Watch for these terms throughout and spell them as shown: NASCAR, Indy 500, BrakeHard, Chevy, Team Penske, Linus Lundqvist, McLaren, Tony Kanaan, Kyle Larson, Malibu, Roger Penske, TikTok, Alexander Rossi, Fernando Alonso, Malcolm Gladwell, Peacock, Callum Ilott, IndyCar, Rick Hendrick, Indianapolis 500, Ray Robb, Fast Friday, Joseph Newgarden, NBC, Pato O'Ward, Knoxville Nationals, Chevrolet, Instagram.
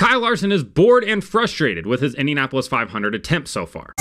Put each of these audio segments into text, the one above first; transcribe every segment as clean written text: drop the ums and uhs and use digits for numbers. Kyle Larson is bored and frustrated with his Indianapolis 500 attempt so far.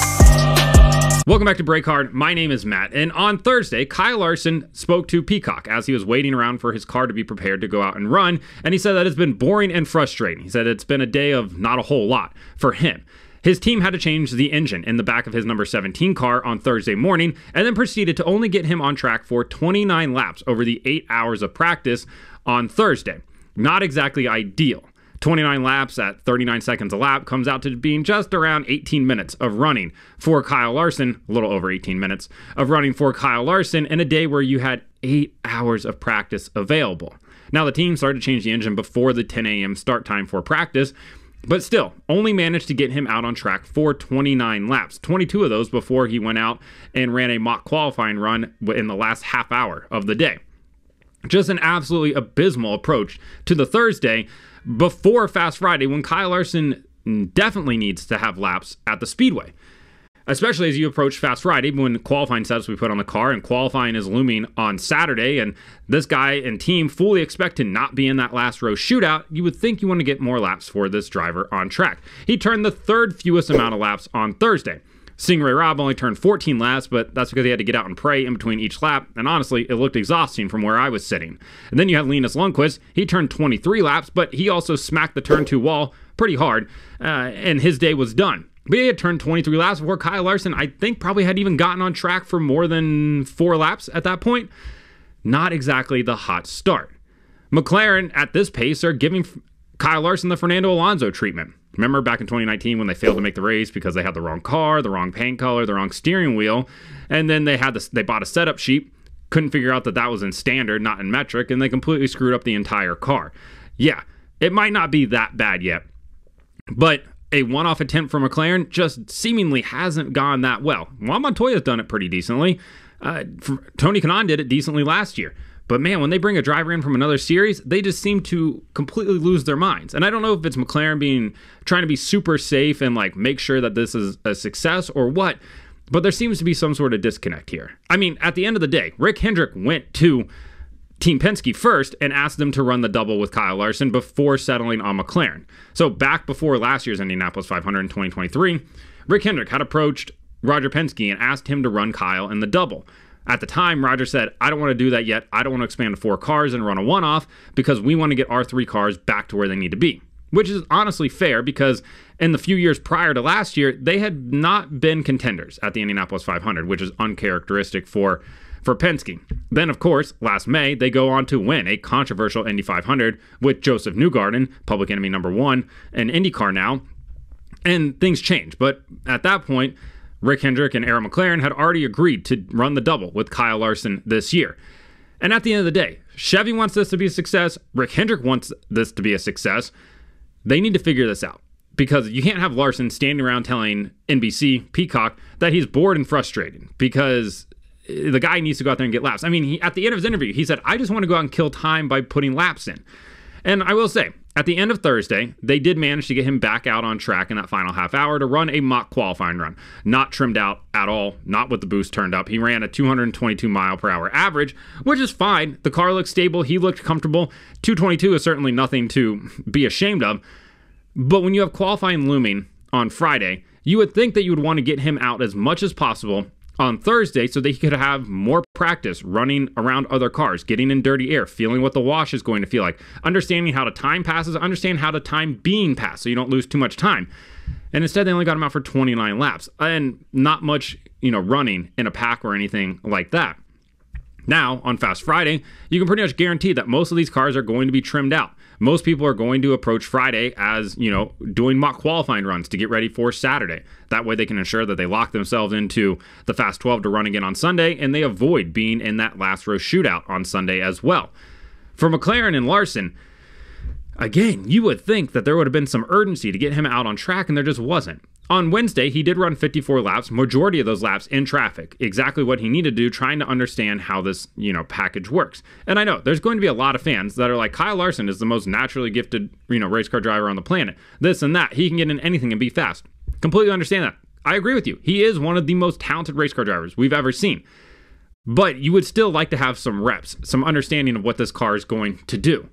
Welcome back to BrakeHard. My name is Matt, and on Thursday, Kyle Larson spoke to Peacock as he was waiting around for his car to be prepared to go out and run, and he said that it's been boring and frustrating. He said it's been a day of not a whole lot for him. His team had to change the engine in the back of his number 17 car on Thursday morning, and then proceeded to only get him on track for 29 laps over the 8 hours of practice on Thursday. Not exactly ideal. 29 laps at 39 seconds a lap comes out to being just around 18 minutes of running for Kyle Larson, a little over 18 minutes of running for Kyle Larson in a day where you had 8 hours of practice available. Now, the team started to change the engine before the 10 a.m. start time for practice, but still only managed to get him out on track for 29 laps, 22 of those before he went out and ran a mock qualifying run in the last half hour of the day. Just an absolutely abysmal approach to the Thursday before Fast Friday, when Kyle Larson definitely needs to have laps at the speedway, especially as you approach Fast Friday when qualifying setups we put on the car and qualifying is looming on Saturday, and this guy and team fully expect to not be in that last row shootout. You would think you want to get more laps for this driver on track. He turned the third fewest amount of laps on Thursday. Ray Robb only turned 14 laps, but that's because he had to get out and pray in between each lap, and honestly, it looked exhausting from where I was sitting. And then you had Linus Lundqvist. He turned 23 laps, but he also smacked the turn two wall pretty hard, and his day was done. But he had turned 23 laps before Kyle Larson, I think, probably had even gotten on track for more than 4 laps at that point. Not exactly the hot start. McLaren, at this pace, are giving Kyle Larson the Fernando Alonso treatment. Remember back in 2019 when they failed to make the race because they had the wrong car, the wrong paint color, the wrong steering wheel, and then they bought a setup sheet, couldn't figure out that that was in standard, not in metric, and they completely screwed up the entire car. Yeah, it might not be that bad yet, but a one-off attempt for McLaren just seemingly hasn't gone that well. Juan Montoya's done it pretty decently. Tony Kanaan did it decently last year. But man, when they bring a driver in from another series, they just seem to completely lose their minds. And I don't know if it's McLaren trying to be super safe and like make sure that this is a success or what, but there seems to be some sort of disconnect here. I mean, at the end of the day, Rick Hendrick went to Team Penske first and asked them to run the double with Kyle Larson before settling on McLaren. So back before last year's Indianapolis 500 in 2023, Rick Hendrick had approached Roger Penske and asked him to run Kyle in the double. At the time, Roger said, I don't want to do that yet. I don't want to expand to 4 cars and run a one-off because we want to get our 3 cars back to where they need to be, which is honestly fair because in the few years prior to last year, they had not been contenders at the Indianapolis 500, which is uncharacteristic for Penske. Then, of course, last May, they go on to win a controversial Indy 500 with Joseph Newgarden, public enemy #1, and IndyCar now, and things change. But at that point, Rick Hendrick and Aaron McLaren had already agreed to run the double with Kyle Larson this year. And at the end of the day, Chevy wants this to be a success. Rick Hendrick wants this to be a success. They need to figure this out because you can't have Larson standing around telling NBC, Peacock, that he's bored and frustrated because the guy needs to go out there and get laps. I mean, at the end of his interview, he said, I just want to go out and kill time by putting laps in. And I will say, at the end of Thursday, they did manage to get him back out on track in that final half hour to run a mock qualifying run. Not trimmed out at all, not with the boost turned up. He ran a 222-mile-per-hour average, which is fine. The car looked stable. He looked comfortable. 222 is certainly nothing to be ashamed of. But when you have qualifying looming on Friday, you would think that you would want to get him out as much as possible on Thursday so that he could have more practice running around other cars, getting in dirty air, feeling what the wash is going to feel like, understanding how to time passes, understand how to time being passed so you don't lose too much time. And instead, they only got him out for 29 laps and not much, running in a pack or anything like that. Now, on Fast Friday, you can pretty much guarantee that most of these cars are going to be trimmed out. Most people are going to approach Friday as, doing mock qualifying runs to get ready for Saturday. That way they can ensure that they lock themselves into the Fast 12 to run again on Sunday, and they avoid being in that last row shootout on Sunday as well. For McLaren and Larson, again, you would think that there would have been some urgency to get him out on track, and there just wasn't. On Wednesday, he did run 54 laps, majority of those laps in traffic, exactly what he needed to do, trying to understand how this, package works. And I know there's going to be a lot of fans that are like, Kyle Larson is the most naturally gifted, race car driver on the planet. This and that, he can get in anything and be fast. Completely understand that. I agree with you. He is one of the most talented race car drivers we've ever seen. But you would still like to have some reps, some understanding of what this car is going to do.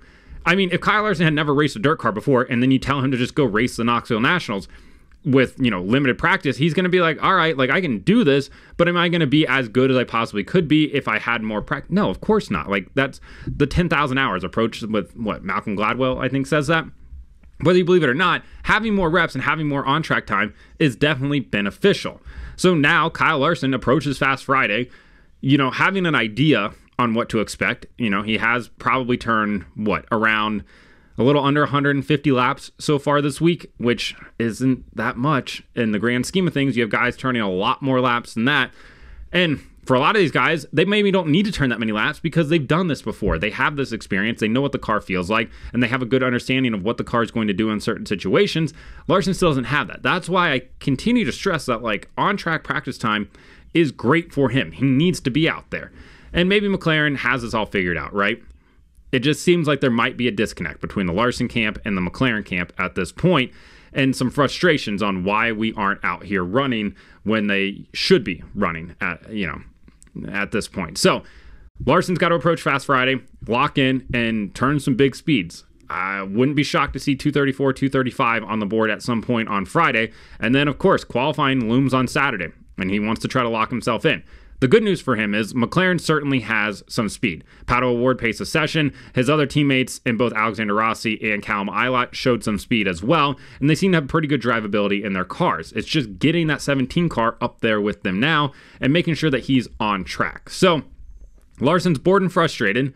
I mean, if Kyle Larson had never raced a dirt car before, and then you tell him to just go race the Knoxville Nationals with, you know, limited practice, he's going to be like, all right, like, I can do this, but am I going to be as good as I possibly could be if I had more practice? No, of course not. Like, that's the 10,000 hours approach with what Malcolm Gladwell, I think, says that. Whether you believe it or not, having more reps and having more on-track time is definitely beneficial. So now Kyle Larson approaches Fast Friday, you know, having an idea on what to expect. You know, he has probably turned, what, around a little under 150 laps so far this week, which isn't that much in the grand scheme of things. You have guys turning a lot more laps than that. And for a lot of these guys, they maybe don't need to turn that many laps because they've done this before. They have this experience. They know what the car feels like, and they have a good understanding of what the car is going to do in certain situations. Larson still doesn't have that. That's why I continue to stress that, like, on-track practice time is great for him. He needs to be out there. And maybe McLaren has this all figured out, right? It just seems like there might be a disconnect between the Larson camp and the McLaren camp at this point, and some frustrations on why we aren't out here running when they should be running at, you know, at this point. So Larson's got to approach Fast Friday, lock in, and turn some big speeds. I wouldn't be shocked to see 234, 235 on the board at some point on Friday. And then, of course, qualifying looms on Saturday, and he wants to try to lock himself in. The good news for him is McLaren certainly has some speed. Pato O'Ward paced a session. His other teammates in both Alexander Rossi and Callum Ilott showed some speed as well, and they seem to have pretty good drivability in their cars. It's just getting that 17 car up there with them now and making sure that he's on track. So Larson's bored and frustrated,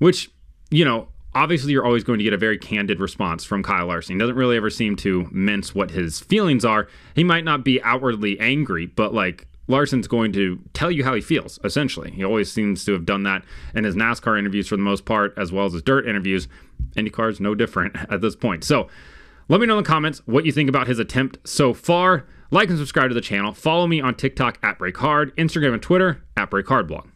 which, you know, obviously you're always going to get a very candid response from Kyle Larson. He doesn't really ever seem to mince what his feelings are. He might not be outwardly angry, but, like, Larson's going to tell you how he feels, essentially. He always seems to have done that in his NASCAR interviews for the most part, as well as his dirt interviews. IndyCar is no different at this point. So let me know in the comments what you think about his attempt so far. Like and subscribe to the channel. Follow me on TikTok at BrakeHard, Instagram and Twitter at BrakeHardBlog.